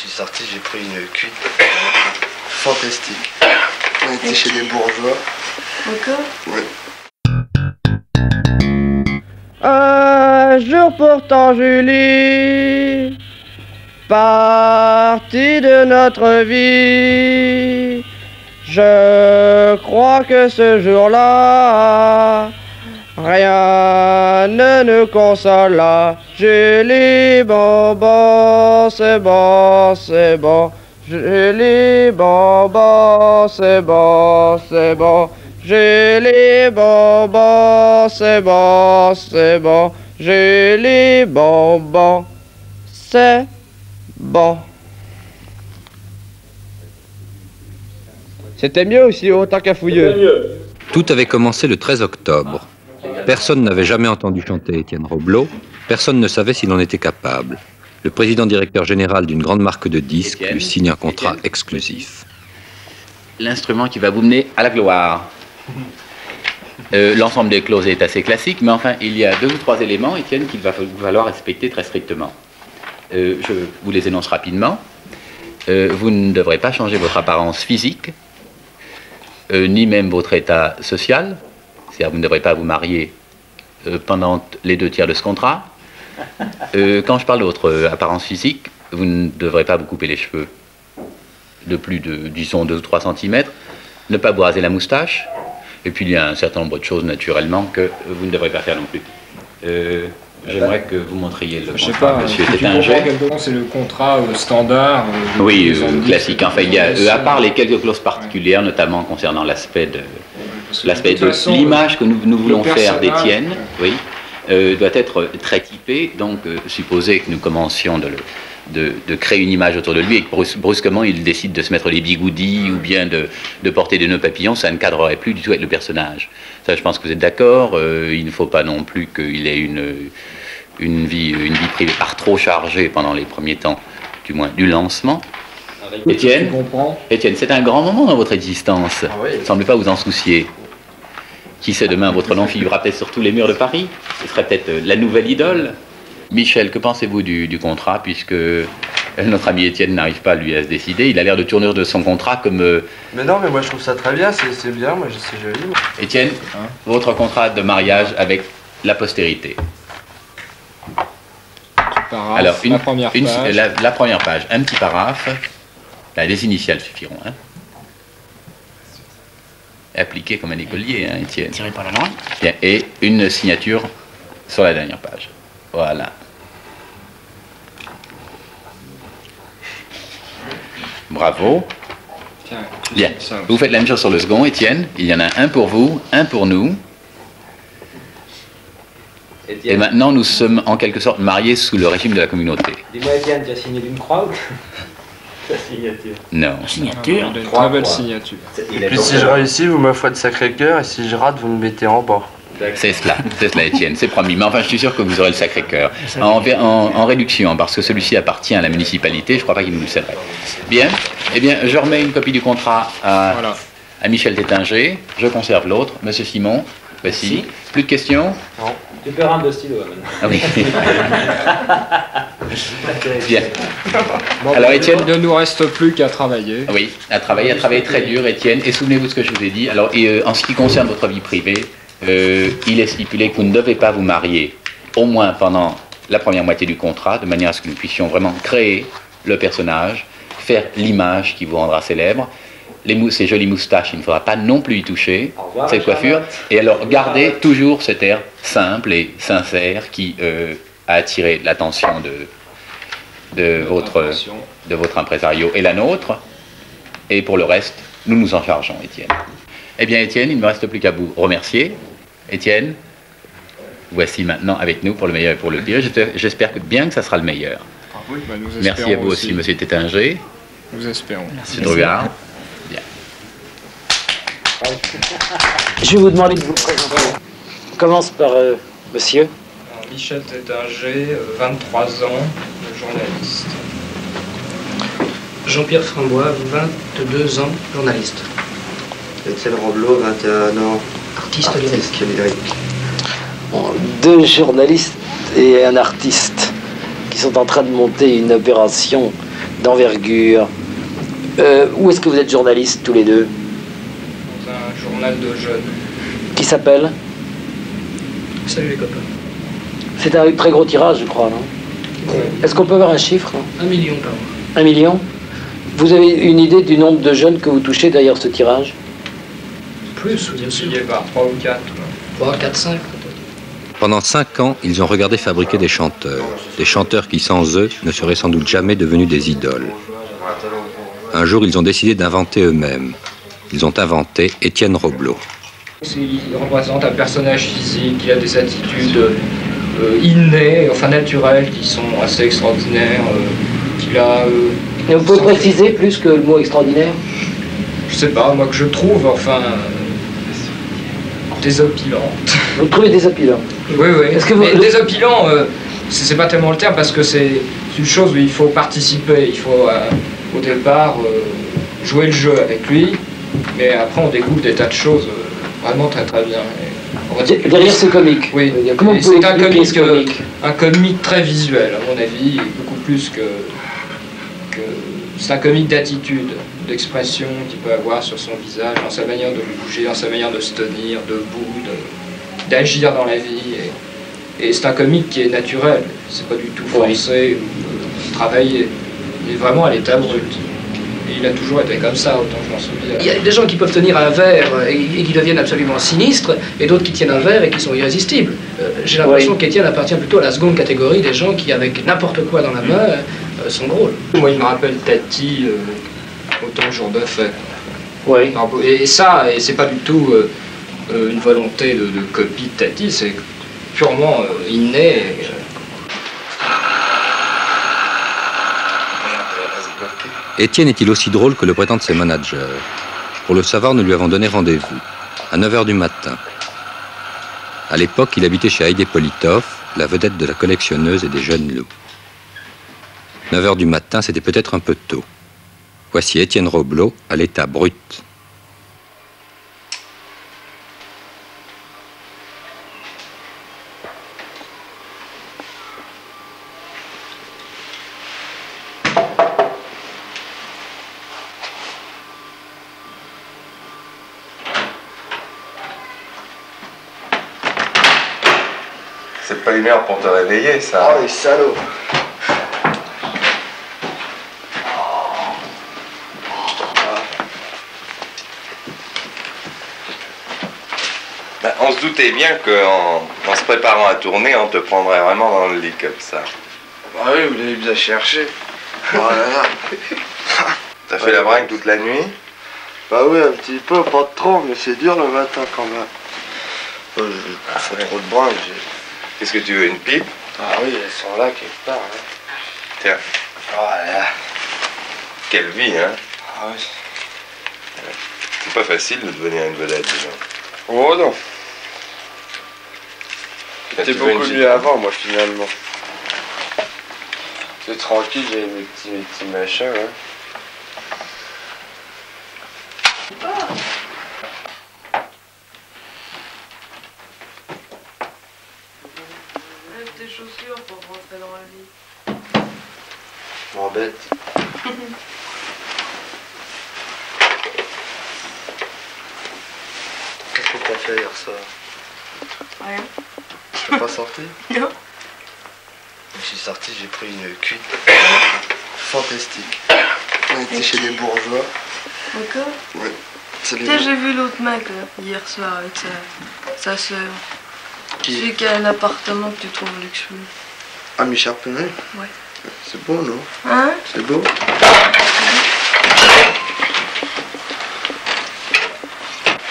suis sorti, j'ai pris une cuite fantastique. On était chez les bourgeois. Encore ? Oui. Un jour pourtant, Julie, partie de notre vie. Je crois que ce jour-là, rien ne nous consola. Julie, bonbon, c'est bon, c'est bon. Julie, bonbon, c'est bon, c'est bon. Julie, bonbon, c'est bon, c'est bon. Julie, bonbon, c'est bon. C'était mieux aussi haut, tant qu'à fouilleux. Tout avait commencé le 13 octobre. Personne n'avait jamais entendu chanter Étienne Roblot. Personne ne savait s'il en était capable. Le président-directeur général d'une grande marque de disques lui signe un contrat exclusif. L'instrument qui va vous mener à la gloire. L'ensemble des clauses est assez classique, mais enfin, il y a deux ou trois éléments, Étienne, qu'il va falloir respecter très strictement. Je vous les énonce rapidement. Vous ne devrez pas changer votre apparence physique, ni même votre état social. C'est-à-dire, vous ne devrez pas vous marier pendant les 2 tiers de ce contrat. Quand je parle de votre apparence physique, vous ne devrez pas vous couper les cheveux de plus de, disons, 2 ou 3 cm, ne pas vous raser la moustache, et puis il y a un certain nombre de choses, naturellement, que vous ne devrez pas faire non plus. J'aimerais que vous montriez le contrat, monsieur. C'est un jet. C'est le contrat standard. Oui, classique. Enfin, il y a, à part les quelques clauses particulières, notamment concernant l'aspect de l'image que nous voulons faire d'Étienne, oui, doit être très typée. Donc, supposez que nous commencions de créer une image autour de lui et que brusquement il décide de se mettre des bigoudis ou bien de porter des nœuds papillons, ça ne cadrerait plus du tout avec le personnage. Ça, je pense que vous êtes d'accord. Il ne faut pas non plus qu'il ait une vie privée par trop chargée pendant les premiers temps, du moins du lancement. Étienne, c'est un grand moment dans votre existence. Ah oui. Il ne semble pas vous en soucier. Qui sait, demain, votre nom figurera peut-être sur tous les murs de Paris. Ce serait peut-être la nouvelle idole. Michel, que pensez-vous du contrat, puisque notre ami Étienne n'arrive pas, lui, à se décider. Il a l'air de tourner de son contrat comme... Mais non, mais moi, je trouve ça très bien, c'est bien, moi, c'est joli. Moi. Étienne, hein? Votre contrat de mariage avec la postérité. Paraphe, alors, la première page, un petit paraphe. Là, les initiales suffiront, hein. Appliqué comme un écolier, hein, Étienne. Tiré par la langue. Bien, et une signature sur la dernière page. Voilà. Bravo. Bien. Vous faites la même chose sur le second, Étienne. Il y en a un pour vous, un pour nous. Et maintenant, nous sommes en quelque sorte mariés sous le régime de la communauté. Dis-moi, Étienne, tu as signé d'une croix ou ta signature? Non. La signature. Une très belle signature. Et puis si je réussis, vous m'offrez de Sacré-Cœur, et si je rate, vous me mettez en bas. C'est cela, Étienne, c'est promis. Mais enfin, je suis sûr que vous aurez le Sacré-Cœur. En réduction, parce que celui-ci appartient à la municipalité, je ne crois pas qu'il nous le céderait. Bien, eh bien, je remets une copie du contrat à Michel Taittinger. Je conserve l'autre. Monsieur Simon, voici. Plus de questions? Non. Tu peux rendre de stylo, maintenant. Ah oui. Bien. Bon, alors, Étienne, il ne nous reste plus qu'à travailler. Oui, à travailler très dur, Étienne. Et souvenez-vous de ce que je vous ai dit. Alors, en ce qui concerne votre vie privée, il est stipulé que vous ne devez pas vous marier, au moins pendant la première moitié du contrat, de manière à ce que nous puissions vraiment créer le personnage, faire l'image qui vous rendra célèbre. Ces jolies moustaches, il ne faudra pas non plus y toucher, cette coiffure. Et alors, gardez toujours cet air simple et sincère qui a attiré l'attention de votre impresario et la nôtre. Et pour le reste, nous nous en chargeons, Étienne. Eh bien, Étienne, il ne me reste plus qu'à vous remercier. Étienne, voici maintenant avec nous pour le meilleur et pour le pire. J'espère bien que ça sera le meilleur. Ah oui, bah nous merci à vous aussi, monsieur Taittinger. Nous espérons. Monsieur Drugard. Bien. Je vais vous demander de vous présenter. On commence par monsieur. Michel Taittinger, 23 ans, journaliste. Jean-Pierre Frambois, 22 ans, journaliste. Étienne Roblot, 21 ans, artiste lyrique. Bon, 2 journalistes et un artiste qui sont en train de monter une opération d'envergure. Où est-ce que vous êtes journalistes tous les deux? Dans un journal de jeunes. Qui s'appelle Salut les copains. C'est un très gros tirage, je crois, non? Oui. Est-ce qu'on peut avoir un chiffre? 1 million par an. 1 million? Vous avez une idée du nombre de jeunes que vous touchez derrière ce tirage? Plus, bien sûr. Il y a 3 ou 4. 3, 4, 5. Pendant 5 ans, ils ont regardé fabriquer des chanteurs. Des chanteurs qui, sans eux, ne seraient sans doute jamais devenus des idoles. Un jour, ils ont décidé d'inventer eux-mêmes. Ils ont inventé Étienne Roblot. Il représente un personnage physique qui a des attitudes innées, enfin naturelles, qui sont assez extraordinaires. Qu'il a, et vous pouvez préciser plus que le mot extraordinaire? Je sais pas, moi que je trouve, enfin... désopilante. Vous trouvez désopilant? Oui, oui. Est-ce que vous... Mais désopilant, c'est pas tellement le terme, parce que c'est une chose où il faut participer, il faut... au départ, jouer le jeu avec lui, mais après on découvre des tas de choses vraiment très très bien. Derrière ce comique. Oui, c'est un comique très visuel, à mon avis, beaucoup plus que... C'est un comique d'attitude, d'expression qu'il peut avoir sur son visage, dans sa manière de bouger, dans sa manière de se tenir, debout, d'agir dans la vie. Et c'est un comique qui est naturel, c'est pas du tout forcé ou travaillé. Il est vraiment à l'état brut. Et il a toujours été comme ça, autant que je m'en souviens. Il y a des gens qui peuvent tenir un verre et qui deviennent absolument sinistres, et d'autres qui tiennent un verre et qui sont irrésistibles. J'ai l'impression qu'Étienne appartient plutôt à la seconde catégorie des gens qui, avec n'importe quoi dans la main, sont drôles. Moi, il me rappelle Tati, autant jour de fête. Oui. Et ça, et c'est pas du tout une volonté de copie de Tati, c'est purement inné. Étienne est-il aussi drôle que le prétendent ses managers? Pour le savoir, nous lui avons donné rendez-vous, à 9h du matin. À l'époque, il habitait chez Haydée Politoff, la vedette de la collectionneuse et des jeunes loups. 9h du matin, c'était peut-être un peu tôt. Voici Étienne Roblot, à l'état brut. C'est pas une heure pour te réveiller, ça. Oh, les salauds. Ben, on se doutait bien qu'en se préparant à tourner, on te prendrait vraiment dans le lit comme ça. Ah oui, vous allez bien chercher. Oh là là. T'as fait la bringue toute la nuit? Bah oui, un petit peu, pas de trop, mais c'est dur le matin quand même. Je fais trop de bringue. Qu'est-ce que tu veux, une pipe? Ah oui, elles sont là quelque part. Hein. Tiens. Voilà. Quelle vie, hein? Ah oui. C'est pas facile de devenir une vedette, disons. Oh non. C'était beaucoup mieux avant, moi, finalement. C'est tranquille, j'ai mes petits machins, hein. Ah. Chaussures pour rentrer dans la vie. M'embête. Qu'est-ce que t'as fait hier soir? Rien. T'es pas sorti? Non. Je suis sorti, j'ai pris une cuite fantastique. On était chez les bourgeois. D'accord? Oui. Putain, j'ai vu l'autre mec là, hier soir avec sa soeur. Celui qui a l'appartement que tu trouves luxueux. Ah, Michel Taittinger? Ouais. C'est beau, non? Hein? C'est beau.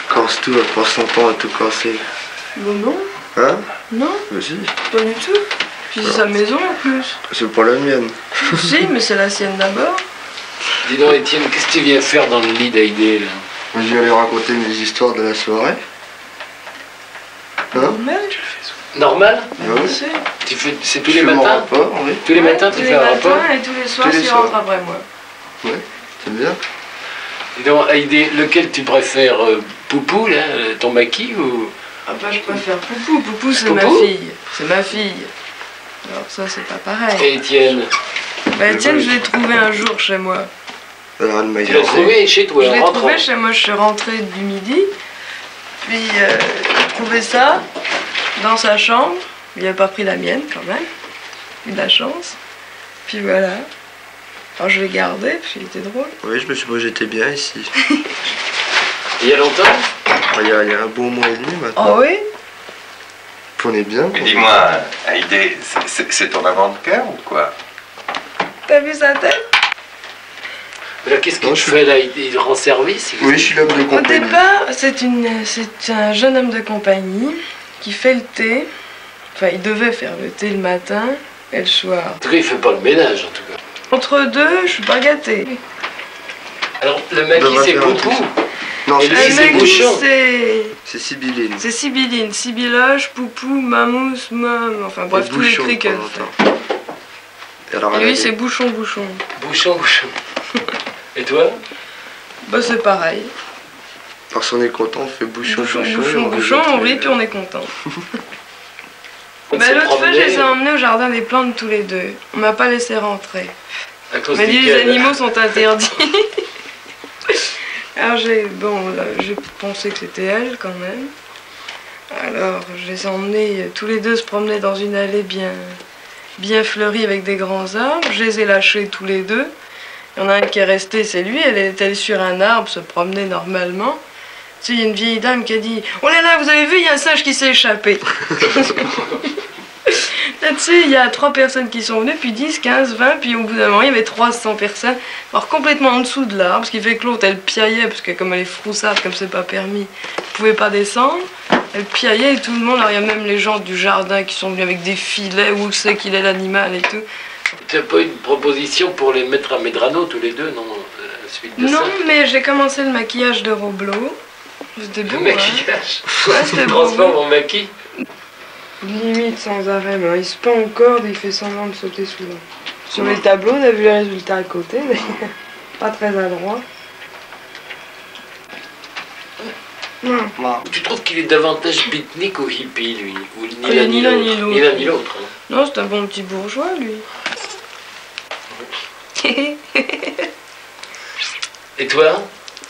Corse tout, elle prend son temps à tout casser. Bon, non. Hein? Non. Mais si. Pas du tout. Puis c'est sa maison en plus. C'est pas la mienne. Si, mais c'est la sienne d'abord. Dis donc, Étienne, qu'est-ce que tu viens faire dans le lit d'Haydée, là? Je viens lui raconter mes histoires de la soirée. Hein? Normal? Normal? Oui. C'est tous les matins? Rapport, oui. Tous les matins, tu fais un rapport? Et tous les soirs, tu rentres après moi. Oui, c'est bien. Et donc, Haydée, lequel tu préfères? Poupou, là, ton maquis ou... Ah bah, je préfère Poupou. Poupou, c'est ma fille. C'est ma fille. Alors ça, c'est pas pareil. Et Étienne? Bah tiens, je l'ai trouvé un jour chez moi. Tu l'as trouvé chez toi? Je l'ai trouvé chez moi, je suis rentrée du midi. Puis j'ai trouvé ça dans sa chambre. Il n'a pas pris la mienne quand même. Il a eu de la chance. Puis voilà. Alors je l'ai gardé, puis il était drôle. Oui, je me suis projeté bien ici. Il y a longtemps? Il y a un bon mois et demi maintenant. Oh oui? On est bien. Mais dis-moi, Haydée, c'est ton avant de cœur ou quoi? T'as vu sa tête? Qu'est-ce que tu fais là? Il rend service? Oui, je suis l'homme de compagnie. Au départ, c'est un jeune homme de compagnie qui fait le thé. Enfin, il devait faire le thé le matin et le soir. En tout cas, il fait pas le ménage, en tout cas. Entre deux, je suis pas gâtée. Alors, le mec, il sait beaucoup. Non, c'est Sibylline. C'est Sibylline, Sibyloche, Poupou, Mamousse, Mom, enfin bref, tous les trucs qu'elle fait. Et lui, c'est Bouchon, Bouchon. Bouchon, Bouchon. Et toi? Bah, c'est pareil. Parce qu'on est content, on fait Bouchon, Bouchon. Bouchon, Bouchon, on rit, puis on est content. Bah, l'autre fois, je les ai emmenés au jardin des plantes tous les deux. On m'a pas laissé rentrer. Mais les animaux sont interdits. Alors j'ai pensé que c'était elle quand même. Alors je les ai emmenés tous les deux se promener dans une allée bien fleurie avec des grands arbres. Je les ai lâchés tous les deux. Il y en a un qui est resté, c'est lui. Elle est allée sur un arbre se promener normalement. Tu sais, il y a une vieille dame qui a dit « Oh là là, vous avez vu, il y a un singe qui s'est échappé !» Là-dessus, il y a 3 personnes qui sont venues, puis 10, 15, 20, puis au bout d'un moment, il y avait 300 personnes. Alors complètement en dessous de l'arbre, ce qui fait que l'autre, elle piaillait, parce que comme elle est froussarde, comme c'est pas permis, elle pouvait pas descendre. Elle piaillait et tout le monde, alors il y a même les gens du jardin qui sont venus avec des filets, où c'est qu'il est l'animal et tout. T'as pas une proposition pour les mettre à Medrano tous les deux, non? Suite de non, ça. Mais j'ai commencé le maquillage de Roblot. C'était beau, maquillage. Ouais, c'était beau. Transforme en maquille. Limite sans arrêt, mais il se pend en corde et il fait semblant de sauter souvent. Sur les tableaux, on a vu les résultats à côté, mais pas très adroit. Tu trouves qu'il est davantage beatnik ou hippie, lui? Ou ni l'un ni l'autre? Ni l'un ni l'autre. Non, c'est un bon petit bourgeois, lui. Et toi?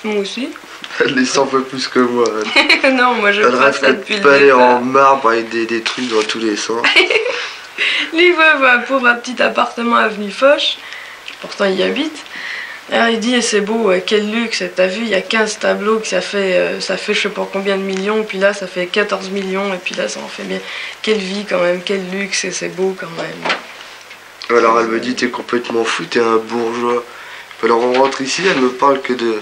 Moi aussi. Elle les sent un peu plus que moi. Non, moi je crois ça depuis le départ. Elle rêve de palais en marbre avec des trucs dans tous les sens. Lui, ouais, pour un petit appartement à avenue Foch, pourtant il y habite. Alors il dit, c'est beau, quel luxe, t'as vu, il y a 15 tableaux, que ça fait je sais pas combien de millions, puis là ça fait 14 millions, et puis là ça en fait bien. Quelle vie quand même, quel luxe, et c'est beau quand même. Alors elle me dit, t'es complètement fou, t'es un bourgeois. Alors on rentre ici, elle me parle que de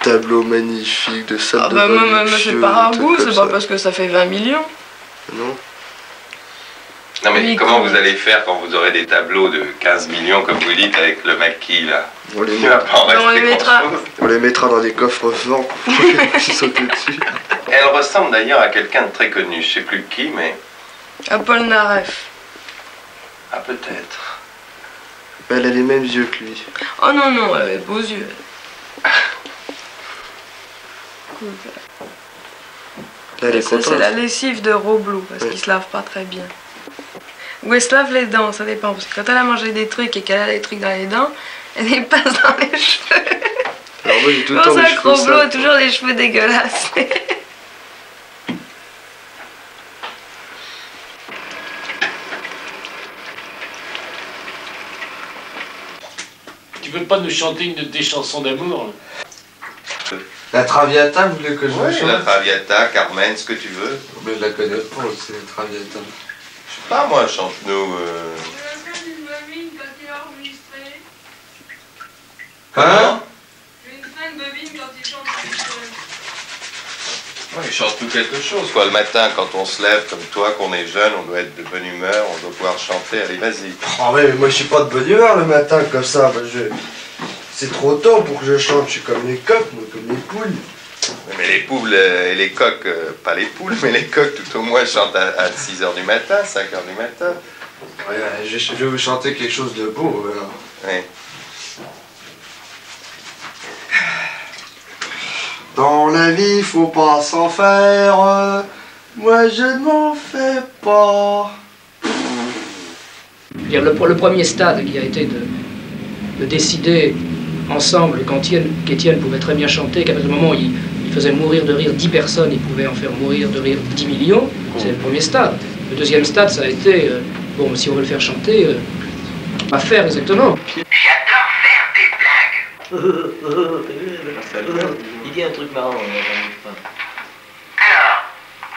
tableaux magnifiques, de salles de bain. Ah bah moi c'est par un goût, c'est pas parce que ça fait 20 millions. Non. Non mais comment vous allez faire quand vous aurez des tableaux de 15 millions, comme vous dites, avec le maquis là? On les, on les mettra dans des coffres forts pour qu'ils sautent dessus. Elle ressemble d'ailleurs à quelqu'un de très connu, je sais plus qui, mais... À Paul Naref. Ah peut-être. Elle a les mêmes yeux que lui. Oh non, non, elle a les beaux yeux. Cool. Là, elle est contente. Ça, c'est la lessive de Roblot, parce qu'il se lave pas très bien. Ou elle se lave les dents, ça dépend. Parce que quand elle a mangé des trucs et qu'elle a des trucs dans les dents, elle les passe dans les cheveux. Alors moi, j'ai tout le temps les cheveux. C'est pour ça que Roblot a toujours les cheveux dégueulasses. Tu peux pas nous chanter une de tes chansons d'amour? La Traviata, vous voulez que je vous chante? La Traviata, Carmen, ce que tu veux. Mais je la connais pas, c'est la Traviata. Je sais pas, moi, chante-nous. Je veux une bobine quand il a enregistré. Hein? Je veux une fin de bobine quand il chante enregistré. Ouais, il chante tout quelque chose, quoi. Le matin, quand on se lève, comme toi, qu'on est jeune, on doit être de bonne humeur, on doit pouvoir chanter. Allez, vas-y. Oh, mais moi, je suis pas de bonne humeur le matin, comme ça. Ben, c'est trop tôt pour que je chante. Je suis comme les coqs, moi, comme les poules. Mais les poules et les coqs, pas les poules, mais les coqs, tout au moins, chantent à 6h du matin, 5h du matin. Ouais, je vais vous chanter quelque chose de beau, alors. Ouais. Dans la vie, faut pas s'en faire, moi je ne m'en fais pas. Dire, le premier stade qui a été de décider ensemble qu'Étienne pouvait très bien chanter, qu'à partir du moment où il faisait mourir de rire 10 personnes, il pouvait en faire mourir de rire 10 millions, c'est le premier stade. Le deuxième stade, ça a été, bon, si on veut le faire chanter, pas faire exactement. J'adore faire des blagues. Il dit un truc marrant. Alors,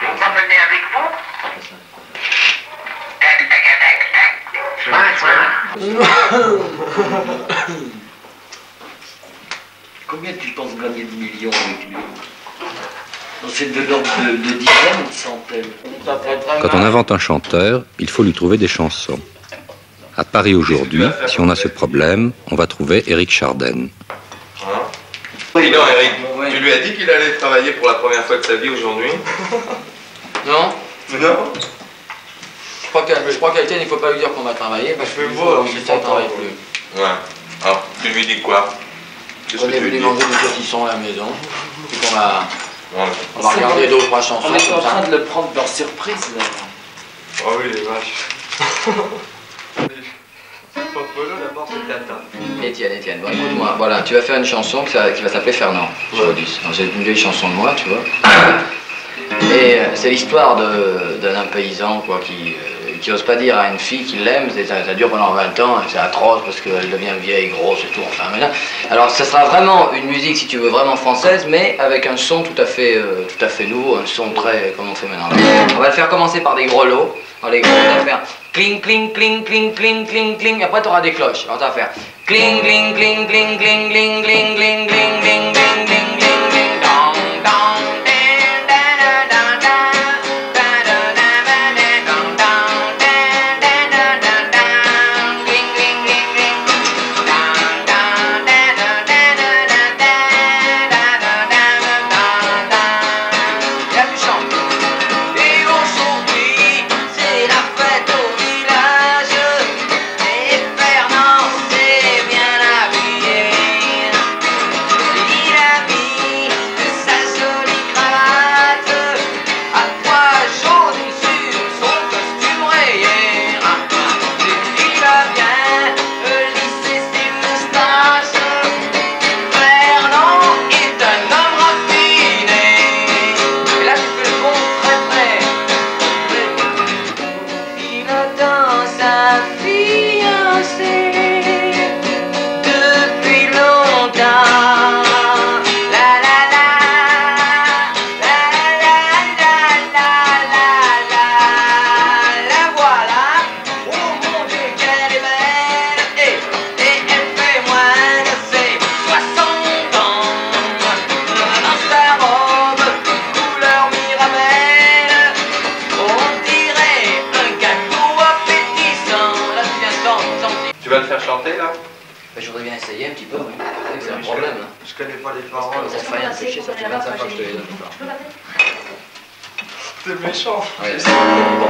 vous m'emmenez avec vous? Tac, tac, tac, tac. Combien tu penses gagner de millions avec lui? C'est de l'ordre de dizaines ou de centaines. Quand on invente un chanteur, il faut lui trouver des chansons. À Paris aujourd'hui, si on a ce problème, on va trouver Éric Charden. Hein? Oui, non, Éric, oui. Tu lui as dit qu'il allait travailler pour la première fois de sa vie aujourd'hui? Non. Non. Je crois qu'Étienne, il ne faut pas lui dire qu'on va travailler. Parce que moi, je ne travaille plus. Ouais. Alors, tu lui dis quoi? On est venu manger des saucissons à la maison. Puis qu'on va... Ouais. On va regarder 2 ou 3 chansons. On est en train de le prendre par surprise là. Oh oui les vaches. Étienne, bon, écoute-moi, voilà, tu vas faire une chanson qui va s'appeler Fernand. Ouais. C'est une vieille chanson de moi, tu vois. Et c'est l'histoire d'un paysan quoi, qui n'ose pas dire à une fille qu'il l'aime, ça dure pendant 20 ans, c'est atroce parce qu'elle devient vieille, grosse et tout, enfin, mais là... Alors, ça sera vraiment une musique, si tu veux, vraiment française, mais avec un son tout à fait nouveau, un son très... comme on fait maintenant. On va le faire commencer par des grelots. Alors, les grelots, on va faire cling, cling, cling, cling, cling, cling, cling, après, tu auras des cloches. Alors, tu vas faire cling, cling, cling, cling, cling, cling, cling, cling, cling, cling, cling, cling, cling, cling, dong, dong.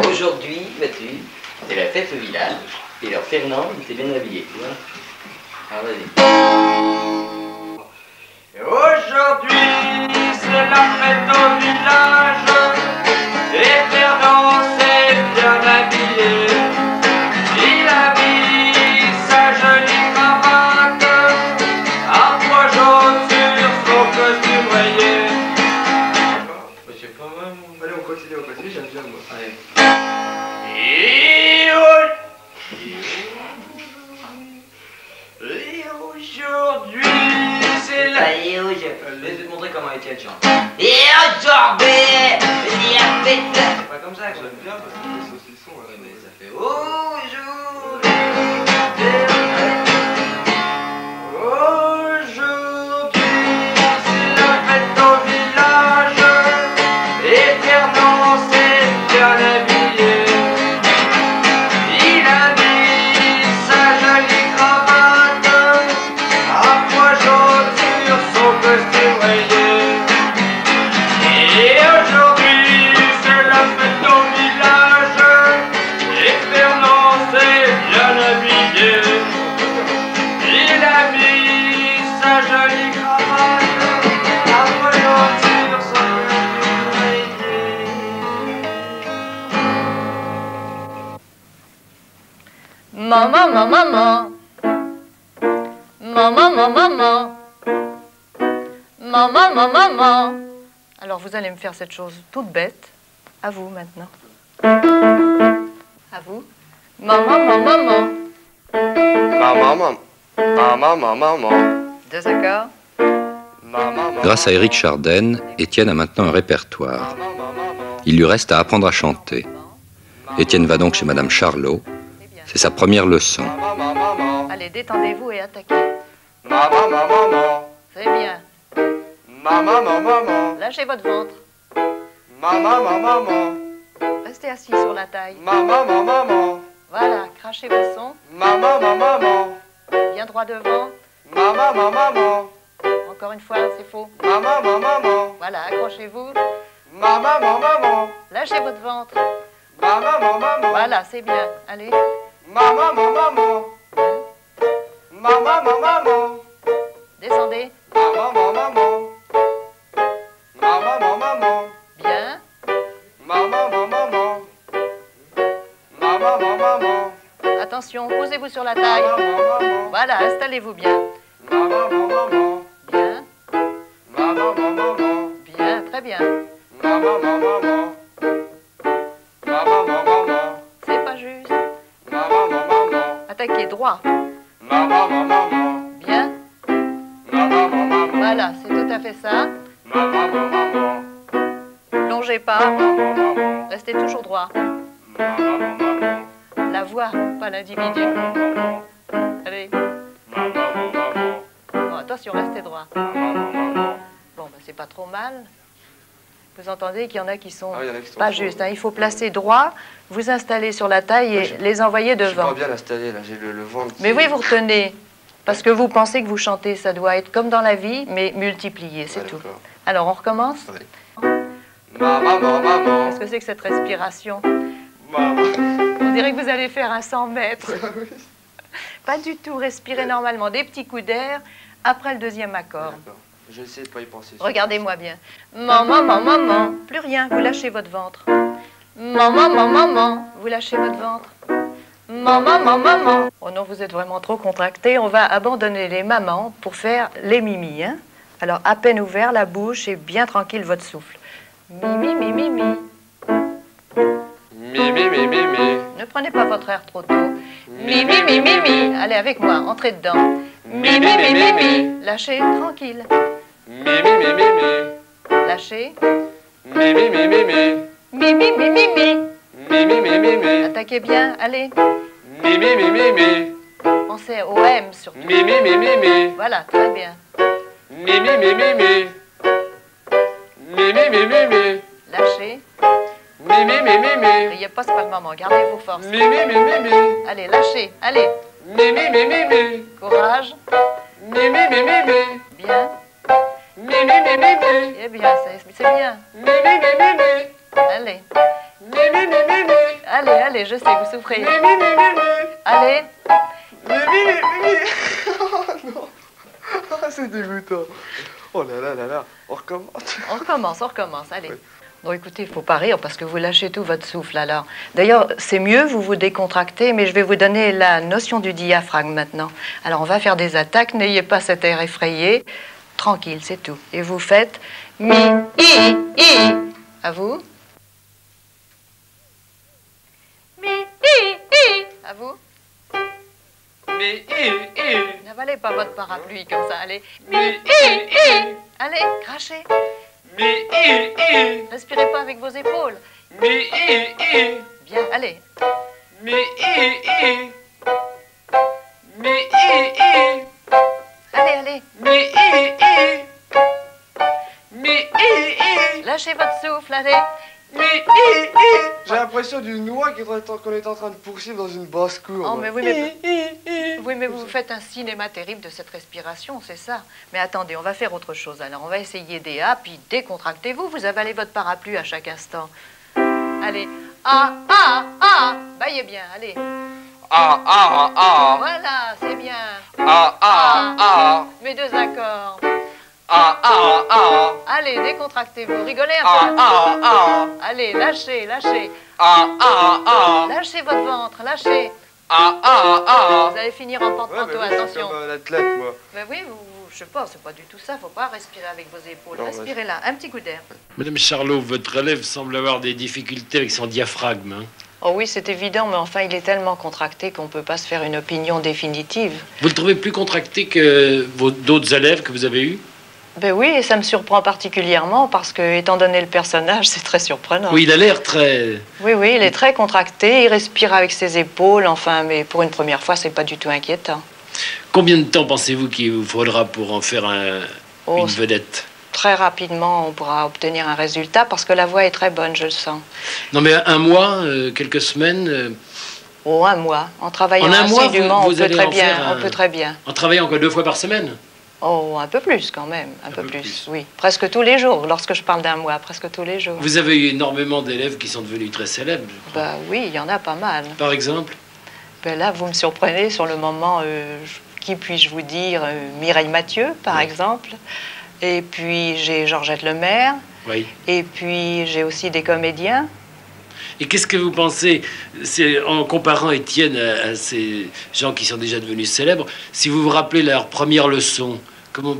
Aujourd'hui, Mathieu, c'est la fête au village, et alors Fernand, il s'est bien habillé, tu vois. Alors vas-y. Et aujourd'hui, c'est la fête au village, et Fernand s'est bien habillé. Il habille sa jolie cravate, un pois jaune sur son costume rayé. Mais c'est pas mal, allez on continue, j'aime bien moi. Allez. Et aujourd'hui, c'est la... Je vais te montrer comment Étienne chante. Et aujourd'hui, il y a fait... C'est pas comme ça que j'aime bien parce que les saucissons... Ouais, mais ça fait... maman, maman, maman, maman, maman, maman, maman, maman, maman. Alors vous allez me faire cette chose toute bête. À vous maintenant. À vous. Maman, maman, maman, maman, maman, maman, maman. Deux accords. Grâce à Éric Charden, Étienne a maintenant un répertoire. Il lui reste à apprendre à chanter. Étienne va donc chez Madame Charlot. C'est sa première leçon. Allez, détendez-vous et attaquez. Maman, maman. C'est bien. Maman, maman. Lâchez votre ventre. Maman, maman. Restez assis sur la taille. Maman, maman. Voilà, crachez vos sons. Maman, maman. Bien droit devant. Maman, maman. Encore une fois, c'est faux. Maman, maman. Voilà, accrochez-vous. Maman, maman. Lâchez votre ventre. Maman, maman. Voilà, c'est bien. Allez. Maman, maman. Maman, maman. Descendez. Maman, maman. Maman, maman. Bien. Maman, maman. Maman, maman. Attention, posez-vous sur la taille. Voilà, installez-vous bien. Maman, maman. Bien, très bien. Maman, maman, maman. Maman, maman, maman. C'est pas juste. Maman, maman, maman. Attaquez droit. Maman, maman, maman. Bien. Maman, maman, maman. Voilà, c'est tout à fait ça. Maman, maman, maman. Plongez pas. Restez toujours droit. Maman, maman, maman. La voix, pas l'individu. Allez. Maman, maman, maman. Bon, attention, restez droit. C'est pas trop mal. Vous entendez qu'il y en a qui sont pas justes. Hein. Il faut placer droit, vous installer sur la taille et les envoyer devant. Je suis pas bien installé, là, j'ai le ventre. Mais oui, vous retenez. Parce que vous pensez que vous chantez, ça doit être comme dans la vie, mais multiplié, c'est tout. Alors, on recommence. Maman, maman. Qu'est-ce que c'est que cette respiration? Maman. On dirait que vous allez faire un 100 mètres. Pas du tout, respirez normalement. Des petits coups d'air après le deuxième accord. J'essaie de pas y penser. Regardez-moi bien. Maman, maman, maman. Plus rien, vous lâchez votre ventre. Maman, maman, maman. Vous lâchez votre ventre. Maman, maman, maman. Oh non, vous êtes vraiment trop contracté. On va abandonner les mamans pour faire les mimis. Hein? Alors, à peine ouvert la bouche et bien tranquille votre souffle. Mimi, mimi, mimi. Mimi, mimi, mimi. Ne prenez pas votre air trop tôt. Mimi, mimi, mimi. Allez, avec moi, entrez dedans. Mimi, mimi, mimi. Lâchez, tranquille. Mimi, mimi, mimi. Lâchez. Mimi, mimi, mimi. Mimi, mimi, mimi. Mimi, mimi, mimi. Attaquez bien, allez. Mimi, mimi, mimi. Pensez au M surtout. Mimi, mimi, mimi. Voilà, très bien. Mimi, mimi, mimi. Mimi, mimi, mimi. Lâchez. Mimi, mimi, mimi. N'ayez pas ce par moment, gardez vos forces. Mimi, mimi, mimi. Allez, lâchez, allez. Mimi, mimi, mimi. Courage. Mimi, mimi, mimi. Bien. Mimi, mimi, mimi. Eh bien, c'est bien. Mimi, mimi, mimi. Allez. Mimi, mimi, mimi. Allez, allez, je sais, vous souffrez. Mimi, mimi, mimi. Allez. Mimi, mimi, mimi. Oh non. Ah, c'est dégoûtant. Oh là là là là. On recommence. On recommence, on recommence. Allez. Ouais. Bon, écoutez, il ne faut pas rire parce que vous lâchez tout votre souffle, alors. D'ailleurs, c'est mieux, vous vous décontractez, mais je vais vous donner la notion du diaphragme maintenant. Alors, on va faire des attaques, n'ayez pas cet air effrayé. Tranquille, c'est tout. Et vous faites mi, i, i. À vous. Mi, i, i. À vous. Mi, i, i. N'avalez pas votre parapluie comme ça, allez. Mi, i, i. Allez, crachez. Mi, i, i. Respirez pas avec vos épaules. Mi, i, i. Bien, allez. Mi, i, i. Mi, i, i. Allez, allez. Mi, i, i. Mi, i, i. Lâchez votre souffle, allez. Mi, i, i. J'ai l'impression d'une noix qu'on est en train de poursuivre dans une basse-cour. Oh, mais oui, mais... Oui, mais vous faites un cinéma terrible de cette respiration, c'est ça. Mais attendez, on va faire autre chose. Alors, on va essayer des A, puis décontractez-vous. Vous avalez votre parapluie à chaque instant. Allez. A, A, A. Baillez bien, allez. A, A, A. Voilà, c'est bien. A, A, A. Mes deux accords. A, A, A. Allez, décontractez-vous. Rigolez un peu. A, A, A. Allez, lâchez, lâchez. A, A, A. Lâchez votre ventre, lâchez. Ah, ah, ah. Vous allez finir en porte-manteau, ouais, attention. Comme l'athlète, moi. Mais oui, je sais pas, c'est pas du tout ça. Faut pas respirer avec vos épaules. Non, respirez là, un petit coup d'air. Madame Charlot, votre élève semble avoir des difficultés avec son diaphragme. Hein. Oh oui, c'est évident, mais enfin, il est tellement contracté qu'on ne peut pas se faire une opinion définitive. Vous le trouvez plus contracté que d'autres élèves que vous avez eus? Ben oui, et ça me surprend particulièrement parce que, étant donné le personnage, c'est très surprenant. Oui, il a l'air très... Oui, oui, il est très contracté, il respire avec ses épaules, enfin, mais pour une première fois, c'est pas du tout inquiétant. Combien de temps pensez-vous qu'il vous faudra pour en faire une vedette? Très rapidement, on pourra obtenir un résultat parce que la voix est très bonne, je le sens. Non, mais un mois, quelques semaines. Oh, un mois. En travaillant assidûment, on peut très bien. En travaillant quoi, 2 fois par semaine? Oh, un peu plus quand même, un peu plus, oui. Presque tous les jours, lorsque je parle d'un mois, presque tous les jours. Vous avez eu énormément d'élèves qui sont devenus très célèbres, je crois. Bah oui, il y en a pas mal. Par exemple? Ben là, vous me surprenez sur le moment, qui puis-je vous dire, Mireille Mathieu, par exemple. Et puis, j'ai Georgette Lemaire. Oui. Et puis, j'ai aussi des comédiens. Et qu'est-ce que vous pensez, en comparant Étienne à ces gens qui sont déjà devenus célèbres, si vous vous rappelez leur première leçon, comment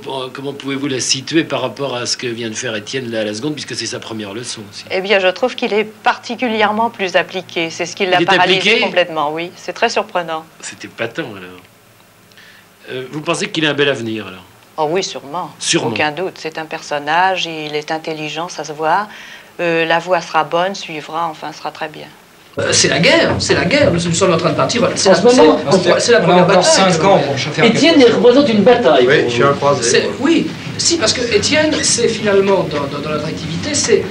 pouvez-vous la situer par rapport à ce que vient de faire Étienne là, à la seconde, puisque c'est sa première leçon aussi? Eh bien, je trouve qu'il est particulièrement plus appliqué. C'est ce qui l'a paralysé complètement, oui. C'est très surprenant. C'était épatant, alors. Vous pensez qu'il a un bel avenir, alors? Oh oui, sûrement. Aucun doute. C'est un personnage, il est intelligent, ça se voit. La voix sera bonne, suivra, enfin, sera très bien. C'est la guerre. Nous sommes en train de partir. C'est la première bataille. 5 ans pour chacun. Étienne représente une bataille. Oui, je suis un croisé. Oui, si, parce que Étienne, c'est finalement, dans notre activité, c'est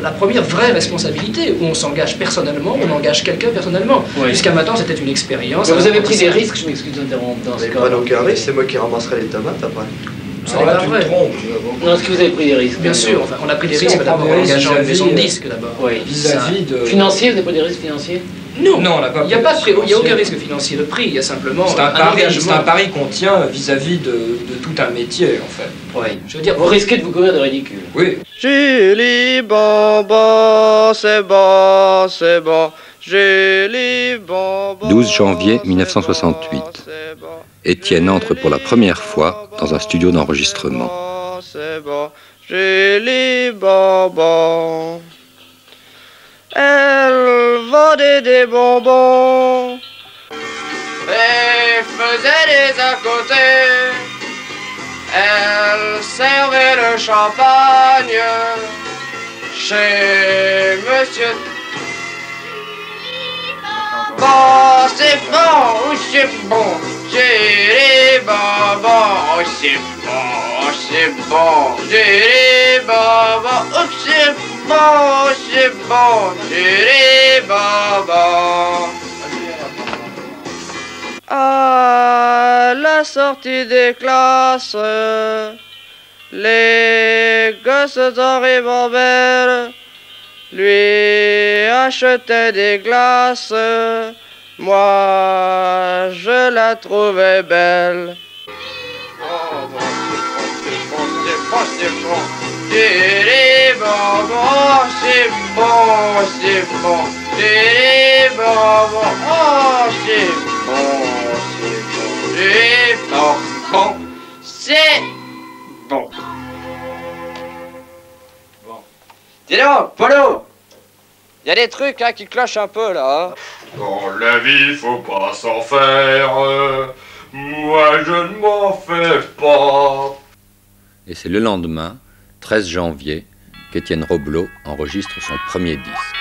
la première vraie responsabilité où on s'engage personnellement, on engage quelqu'un personnellement. Oui. Jusqu'à maintenant, c'était une expérience. Vous avez pris des risques, je m'excuse d'interrompre dans ce cas. Pas aucun risque, c'est moi qui ramasserai les tomates après. Là, tu te trompes. Non, est-ce que vous avez pris des risques? Bien sûr, enfin, on a pris des risques d'abord en engageant une maison de disque d'abord. Oui. Vis-à-vis de... Financier, vous n'avez pas des risques financiers? Non, non, on n'a pas. Il n'y a aucun risque financier de prix, il y a simplement un pari qu'on tient vis-à-vis de tout un métier, en fait. Oui, je veux dire, vous risquez de vous couvrir de ridicule. Oui. Julie, bonbon, c'est bon, c'est bon. 12 janvier 1968, Étienne entre pour la première fois dans un studio d'enregistrement. Elle vendait des bonbons et faisait des à côté. Elle servait le champagne chez Monsieur. Bon, c'est bon, c'est bon, j'ai les bonbons, c'est bon, c'est bon, j'ai les bonbons, c'est bon, c'est bon, j'ai les bonbons. À la sortie des classes, les gosses en ribambelle lui achetait des glaces, moi je la trouvais belle. C'est bon. Dis donc, Polo, il y a des trucs là qui clochent un peu là. Dans la vie, faut pas s'en faire. Moi, je ne m'en fais pas. Et c'est le lendemain, 13 janvier, qu'Étienne Roblot enregistre son premier disque.